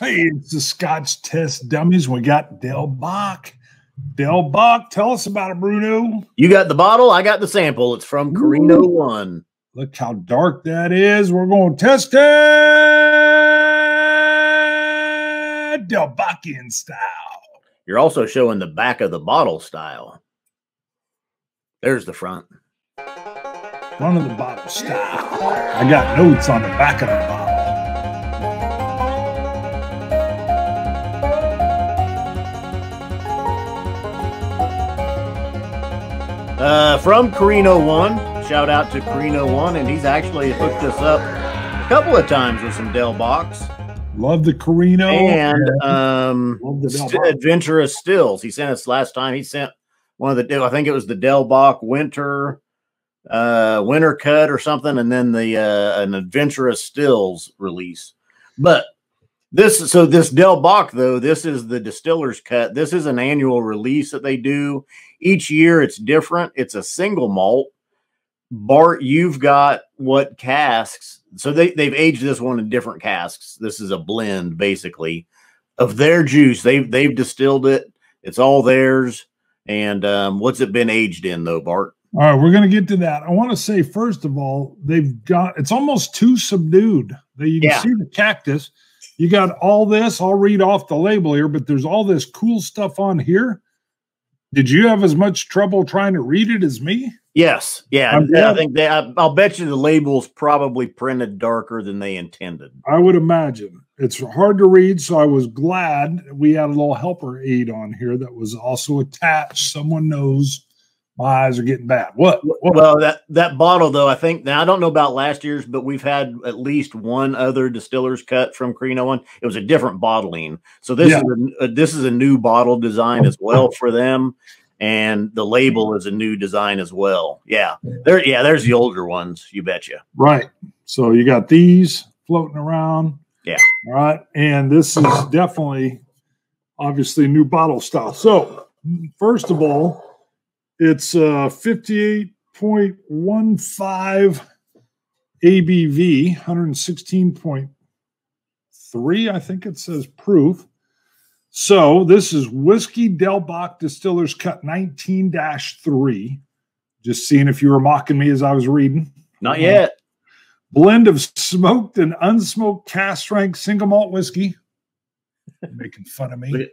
Hey, it's the Scotch Test Dummies. We got Del Bach. Del Bach, tell us about it, Bruno. You got the bottle. I got the sample. It's from Carino One. Look how dark that is. We're going to test it Del Bachian style. You're also showing the back of the bottle style. There's the front. Front of the bottle style. I got notes on the back of the bottle. From Carino One, shout out to Carino One, and he's actually hooked us up a couple of times with some Del Bach. Love the Carino and adventurous stills. He sent us last time. He sent one of the, I think it was the Del Bach winter cut or something, and then the an adventurous stills release. But this, so this Del Bach though, this is the distiller's cut. This is an annual release that they do. Each year it's different. It's a single malt. Bart, you've got what casks? So they've aged this one in different casks. This is a blend, basically, of their juice. They've distilled it. It's all theirs. And what's it been aged in, though, Bart? All right, we're going to get to that. I want to say, first of all, they've got, it's almost too subdued. You can see the cactus. You got all this. I'll read off the label here, but there's all this cool stuff on here. Did you have as much trouble trying to read it as me? Yes. Yeah. I think they, I'll bet you the label's probably printed darker than they intended. I would imagine. It's hard to read, so I was glad we had a little helper aid on here that was also attached. Someone knows my eyes are getting bad. What? Well, that bottle, though, I think, now I don't know about last year's, but we've had at least one other distiller's cut from Carino One. It was a different bottling. So this, this is a new bottle design as well for them. And the label is a new design as well. Yeah. There's the older ones, you betcha. Right. So you got these floating around. Yeah. All right. And this is definitely, obviously, new bottle style. So, first of all, it's 58.15 ABV, 116.3, I think it says proof. So this is Whiskey Del Bach Distillers Cut 19-3. Just seeing if you were mocking me as I was reading. Not yet. Blend of smoked and unsmoked cask strength single malt whiskey. You're making fun of me.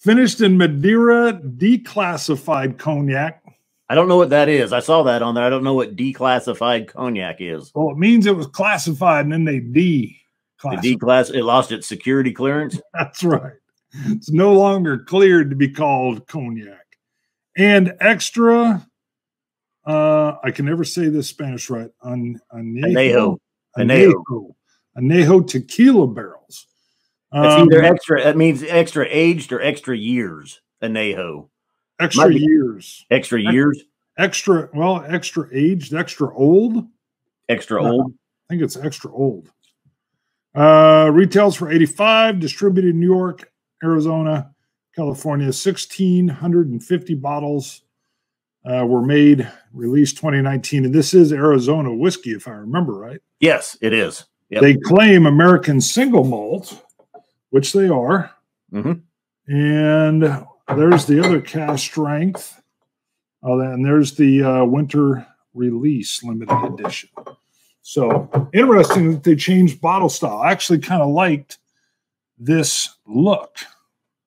Finished in Madeira declassified cognac. I don't know what that is. I saw that on there. I don't know what declassified cognac is. Well, it means it was classified and then they declassified. It lost its security clearance. That's right. It's no longer cleared to be called cognac. And extra, I can never say this Spanish right. Añejo tequila barrels. It's either extra, that means extra aged or extra years, Añejo. Extra years. Extra years? Extra, well, extra aged, extra old. Extra old? I think it's extra old. Retails for $85, distributed in New York, Arizona, California. 1,650 bottles were made, released 2019. And this is Arizona whiskey, if I remember right. Yes, it is. Yep. They claim American single malt, which they are. And there's the other cask strength. And there's the winter release limited edition. So interesting that they changed bottle style. I actually kind of liked this look.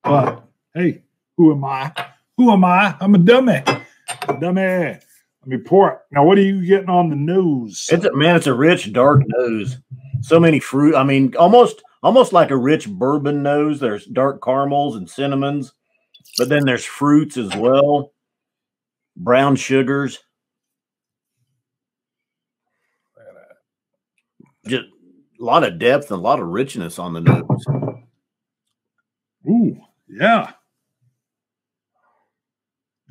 But hey, who am I? Who am I? I'm a dummy. Let me pour it. Now, what are you getting on the nose? It's a, man, it's a rich, dark nose. So many fruit. I mean, almost like a rich bourbon nose. There's dark caramels and cinnamons, but then there's fruits as well, brown sugars. Just a lot of depth and a lot of richness on the nose. Ooh, yeah.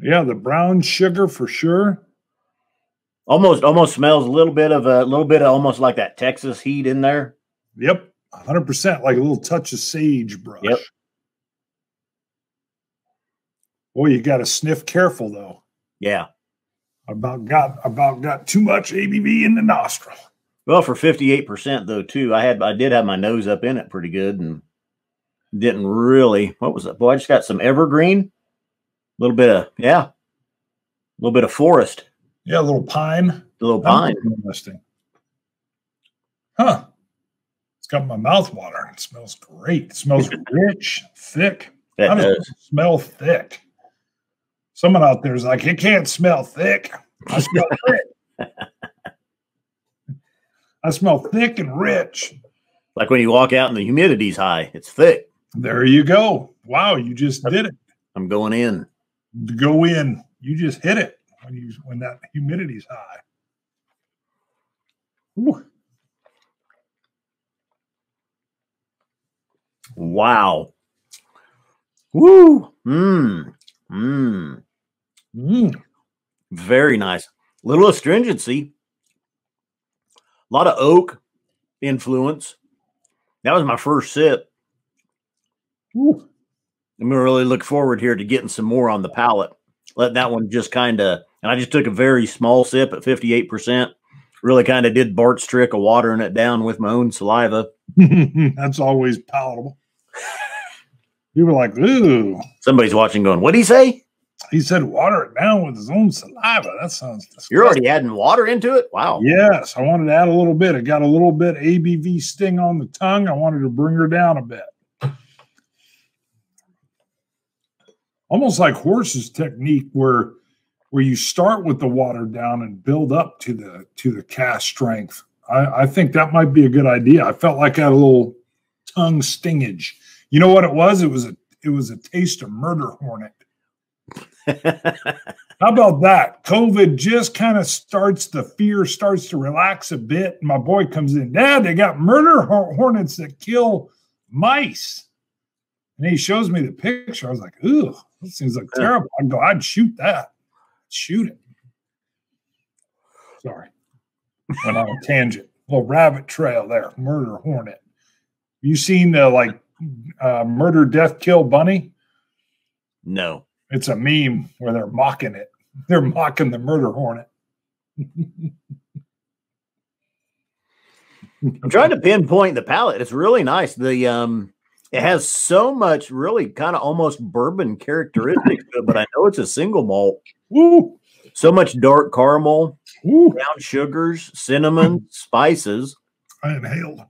Yeah, the brown sugar for sure. Almost smells a little bit of almost like that Texas heat in there. Yep. 100%, like a little touch of sagebrush. Yep. Boy, you got to sniff careful though. Yeah. About got too much ABV in the nostril. Well, for 58% though, too, I did have my nose up in it pretty good and didn't really. What was it? Boy, I just got some evergreen, a little bit of forest. Yeah, a little pine. A little pine. Interesting. Huh. It's got my mouth watering. It smells great. It smells rich, thick. That does. Smell thick. Someone out there is like, it can't smell thick. I smell thick. I smell thick and rich. Like when you walk out and the humidity's high, it's thick. There you go. Wow, you just did it. I'm going in. Go in. You just hit it when that humidity's high. Ooh. Wow. Woo. Mmm. Mmm. Mmm. Very nice. Little astringency. A lot of oak influence. That was my first sip. Ooh. I'm going to really look forward here to getting some more on the palate. Let that one just kind of, and I just took a very small sip at 58%. Really kind of did Bart's trick of watering it down with my own saliva. That's always palatable. You were like, ooh. Somebody's watching going, what'd he say? He said, water it down with his own saliva. That sounds disgusting. You're already adding water into it? Wow. Yes. I wanted to add a little bit. It got a little bit ABV sting on the tongue. I wanted to bring her down a bit. Almost like horses technique where you start with the water down and build up to the cast strength. I think that might be a good idea. I felt like I had a little tongue stingage. You know what it was? It was a taste of murder hornet. How about that? COVID just kind of starts to relax a bit. And my boy comes in, Dad, they got murder hornets that kill mice. And he shows me the picture. I was like, ooh, that seems like terrible. I'd go, I'd shoot that. Shoot it. Sorry. Went on a tangent. Little rabbit trail there. Murder hornet. You seen the murder, death, kill bunny? No. It's a meme where they're mocking it. They're mocking the murder hornet. I'm trying to pinpoint the palate. It's really nice. It has so much really kind of almost bourbon characteristics to it, but I know it's a single malt. Woo. So much dark caramel, woo, brown sugars, cinnamon, spices. I inhaled.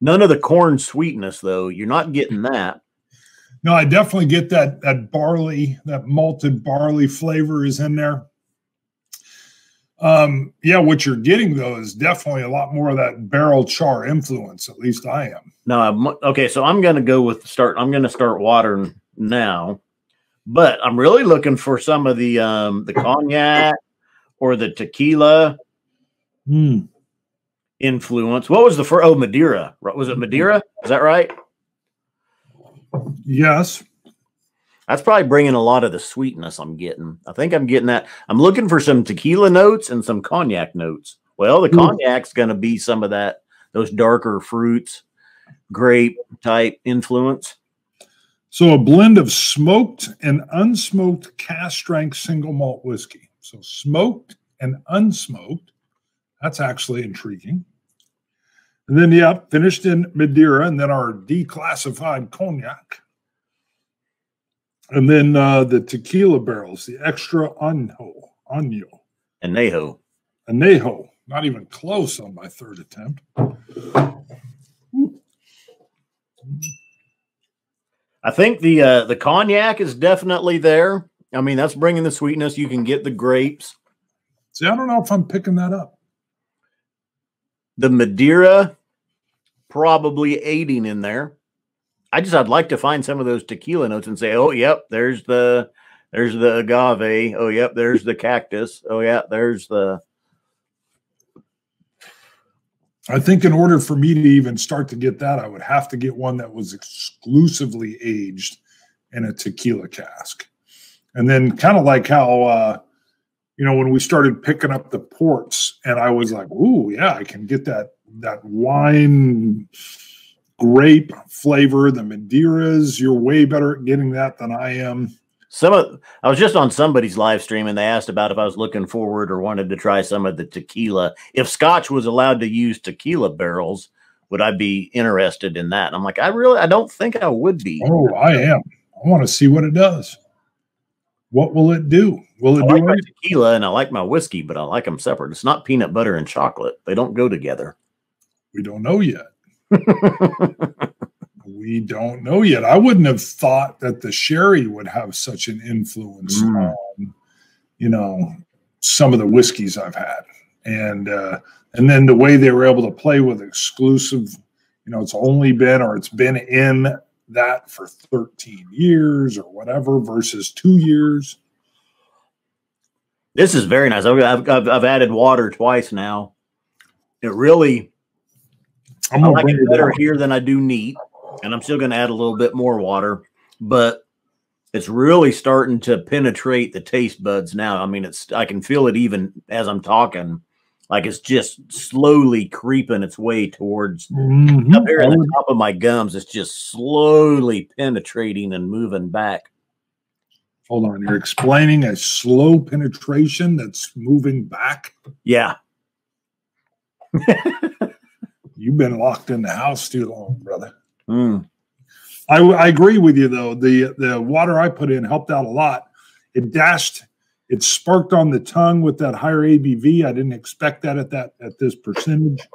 None of the corn sweetness, though. You're not getting that. No, I definitely get that barley, that malted barley flavor is in there. Yeah, what you're getting, though, is definitely a lot more of that barrel char influence, at least I am. No, okay, so I'm going to go with I'm going to start watering now, but I'm really looking for some of the cognac or the tequila influence. What was the first? Oh, Madeira. Was it Madeira? Is that right? Yes. That's probably bringing a lot of the sweetness I'm getting. I think I'm getting that. I'm looking for some tequila notes and some cognac notes. Well, the cognac's going to be some of that, those darker fruits, grape type influence. So a blend of smoked and unsmoked cast strength single malt whiskey. So smoked and unsmoked. That's actually intriguing. And then, yeah, finished in Madeira, and then our declassified cognac. And then the tequila barrels, the extra añejo. Not even close on my third attempt. Ooh. I think the cognac is definitely there. I mean, that's bringing the sweetness. You can get the grapes. See, I don't know if I'm picking that up. The Madeira probably aiding in there. I'd like to find some of those tequila notes and say, oh, yep, there's the agave. Oh, yep, there's the cactus. Oh, yeah, there's the. I think in order for me to even start to get that, I would have to get one that was exclusively aged in a tequila cask. And then kind of like how, you know, when we started picking up the ports and I was like, ooh, yeah, I can get that wine grape flavor, the Madeiras. You're way better at getting that than I am. I was just on somebody's live stream and they asked about if I was looking forward or wanted to try some of the tequila. If Scotch was allowed to use tequila barrels, would I be interested in that? And I'm like, I don't think I would be. Oh, I am. I want to see what it does. What will it do? Will it do my tequila and I like my whiskey, but I like them separate. It's not peanut butter and chocolate. They don't go together. We don't know yet. We don't know yet. I wouldn't have thought that the sherry would have such an influence on, you know, some of the whiskeys I've had. And then the way they were able to play with exclusive, you know, it's been in that for 13 years or whatever versus 2 years. This is very nice. I've added water twice now. It really, I like it better here than I do neat. And I'm still going to add a little bit more water, but it's really starting to penetrate the taste buds now. I mean, I can feel it even as I'm talking, like it's just slowly creeping its way towards up here at the top of my gums. It's just slowly penetrating and moving back. Hold on. You're explaining a slow penetration that's moving back? Yeah. You've been locked in the house too long, brother. I agree with you though. The water I put in helped out a lot. It sparked on the tongue with that higher ABV. I didn't expect that at this percentage.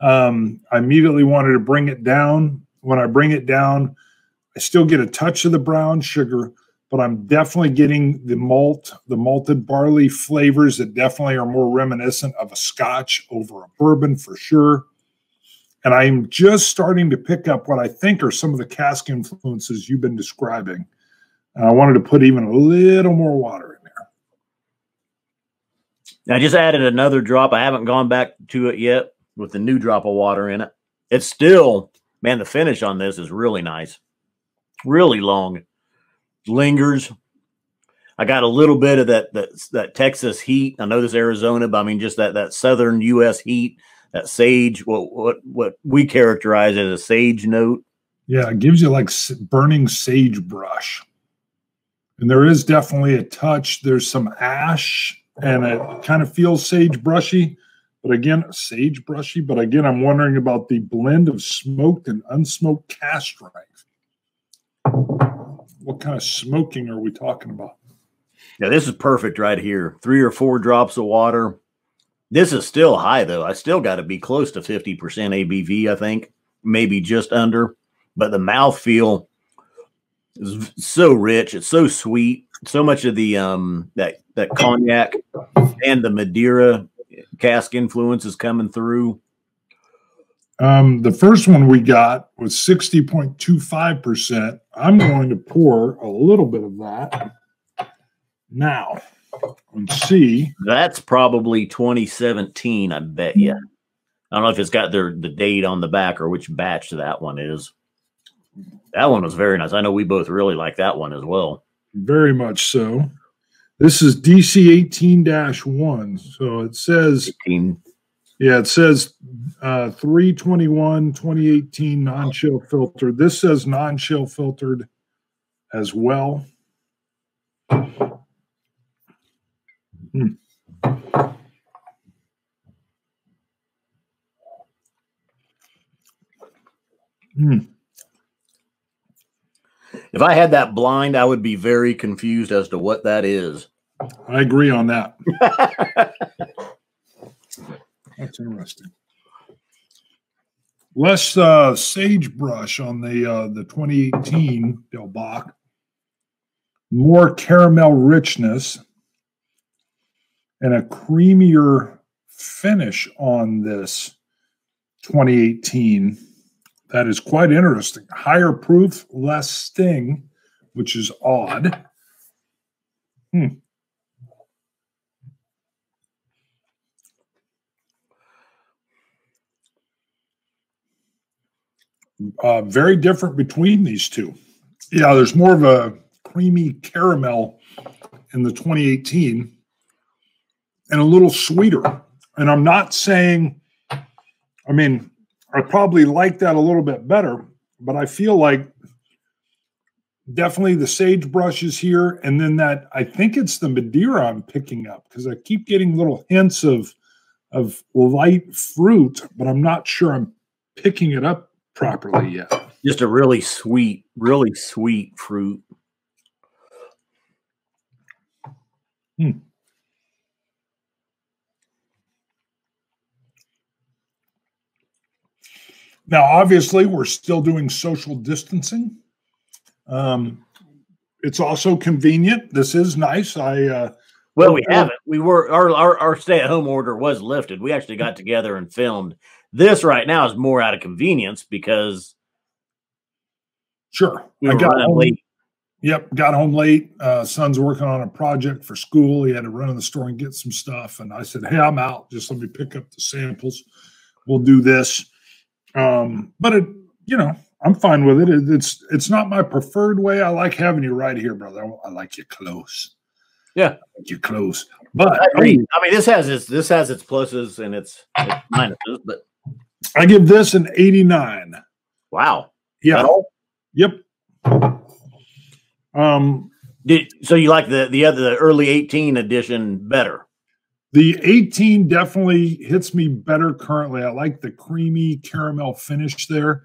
I immediately wanted to bring it down. When I bring it down, I still get a touch of the brown sugar, but I'm definitely getting the malt, the malted barley flavors that definitely are more reminiscent of a Scotch over a bourbon for sure. And I'm just starting to pick up what I think are some of the cask influences you've been describing. And I wanted to put even a little more water in there. I just added another drop. I haven't gone back to it yet with the new drop of water in it. It's still, man, the finish on this is really nice. Really long. Lingers. I got a little bit of that Texas heat. I know this is Arizona, but I mean just that southern U.S. heat. That sage, what we characterize as a sage note. Yeah, it gives you like burning sagebrush. And there is definitely a touch. There's some ash, and it kind of feels sagebrushy. But again, I'm wondering about the blend of smoked and unsmoked cask strength. What kind of smoking are we talking about? Yeah, this is perfect right here. 3 or 4 drops of water. This is still high, though. I still got to be close to 50% ABV, I think, maybe just under. But the mouthfeel is so rich. It's so sweet. So much of the that cognac and the Madeira cask influence is coming through. The first one we got was 60.25%. I'm going to pour a little bit of that now. Let's see. That's probably 2017, I bet you. I don't know if it's got the date on the back or which batch that one is. That one was very nice. I know we both really like that one as well. Very much so. This is DC 18-1. So it says 18. Yeah, it says 321 2018 non-chill filtered. This says non-chill filtered as well. If I had that blind, I would be very confused as to what that is. I agree on that. That's interesting. Less sagebrush on the 2018 Del Bock. More caramel richness. And a creamier finish on this 2018. That is quite interesting. Higher proof, less sting, which is odd. Very different between these two. Yeah, there's more of a creamy caramel in the 2018. And a little sweeter. And I'm not saying, I mean, I probably like that a little bit better, but I feel like Definitely the sagebrush is here. And then that, I think it's the Madeira I'm picking up, because I keep getting little hints of light fruit, but I'm not sure I'm picking it up properly yet. Just a really sweet fruit. Hmm. Now, obviously, we're still doing social distancing. It's also convenient. This is nice. Well, we haven't. We were our stay-at-home order was lifted. We actually got together and filmed. This right now is more out of convenience because sure, we got home late. Yep, got home late. Son's working on a project for school. He had to run to the store and get some stuff, and I said, "Hey, I'm out. Just let me pick up the samples. We'll do this." But it, you know, I'm fine with it. It's not my preferred way. I like having you right here, brother. I like you close. Yeah, I like you close. But I agree. I mean, this has its pluses and its minuses. But I give this an 89. Wow. Yeah. Yep. So you like the early 18 edition better? The 18 definitely hits me better currently. I like the creamy caramel finish there.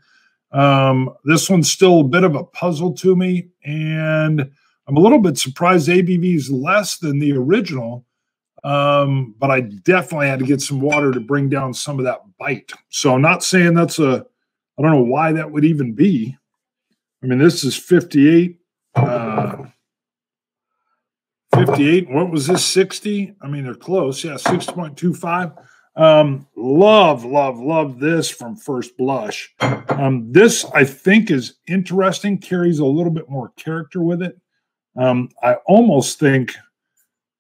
This one's still a bit of a puzzle to me, and I'm a little bit surprised ABV is less than the original, but I definitely had to get some water to bring down some of that bite. So I'm not saying that's I don't know why that would even be. I mean, this is 58. 58. What was this? 60? I mean, they're close. Yeah, 6.25. Love this from first blush. This I think is interesting, carries a little bit more character with it. I almost think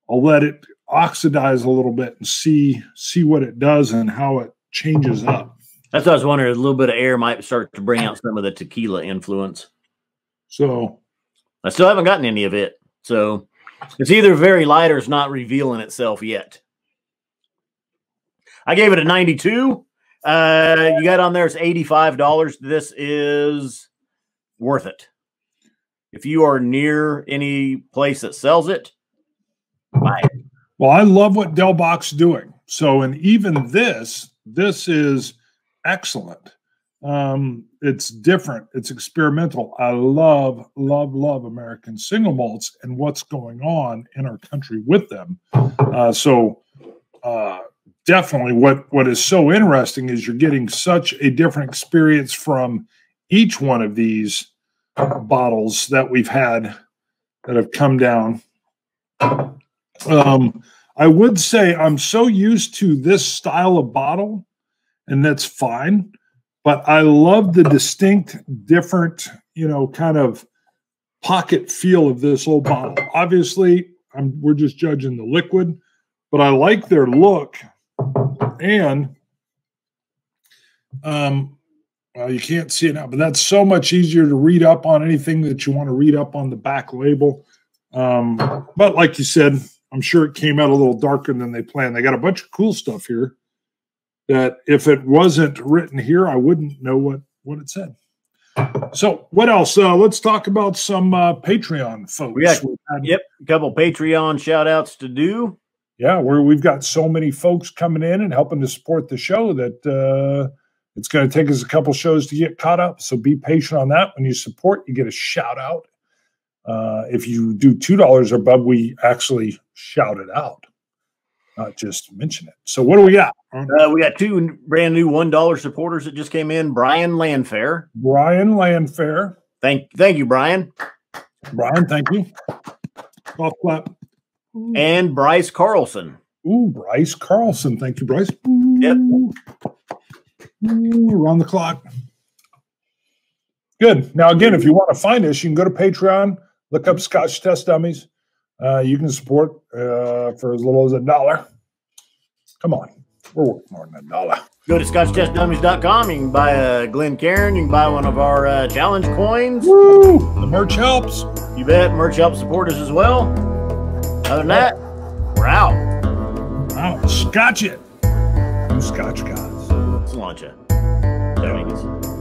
I'll let it oxidize a little bit and see what it does and how it changes up. That's what I was wondering. A little bit of air might start to bring out some of the tequila influence. So I still haven't gotten any of it. So it's either very light or it's not revealing itself yet. I gave it a 92. You got on there, it's $85. This is worth it. If you are near any place that sells it, buy it. Well, I love what Del Bach's doing. So, and even this is excellent. It's different. It's experimental. I love American single malts and what's going on in our country with them. Definitely what is so interesting is you're getting such a different experience from each one of these bottles that we've had that have come down. I would say I'm so used to this style of bottle, and that's fine, but I love the distinct, different, you know, kind of pocket feel of this old bottle. Obviously, we're just judging the liquid, but I like their look. And well, you can't see it now, but that's so much easier to read up on anything that you want to read up on the back label. But like you said, I'm sure it came out a little darker than they planned. They got a bunch of cool stuff here that if it wasn't written here, I wouldn't know what it said. So what else? Let's talk about some Patreon folks. Yep, a couple Patreon shout outs to do. Yeah, we've got so many folks coming in and helping to support the show that it's going to take us a couple shows to get caught up. So be patient on that. When you support, you get a shout out. If you do $2 or above, we actually shout it out, not just mention it. So what do we got? We got two brand new $1 supporters that just came in. Brian Landfair. Thank you, Brian. Brian, thank you. Golf clap. And Bryce Carlson. Ooh, Bryce Carlson. Thank you, Bryce. Ooh. Yep. Ooh, around the clock. Good. Now, again, if you want to find us, you can go to Patreon, look up Scotch Test Dummies. You can support for as little as $1. Come on. We're worth more than $1. Go to scotchtestdummies.com. You can buy a Glencairn. You can buy one of our challenge coins. Woo! The merch helps. You bet. Merch helps support us as well. Other than that, we're out. Wow, scotch it. You scotch guys. Let's launch it. There we go.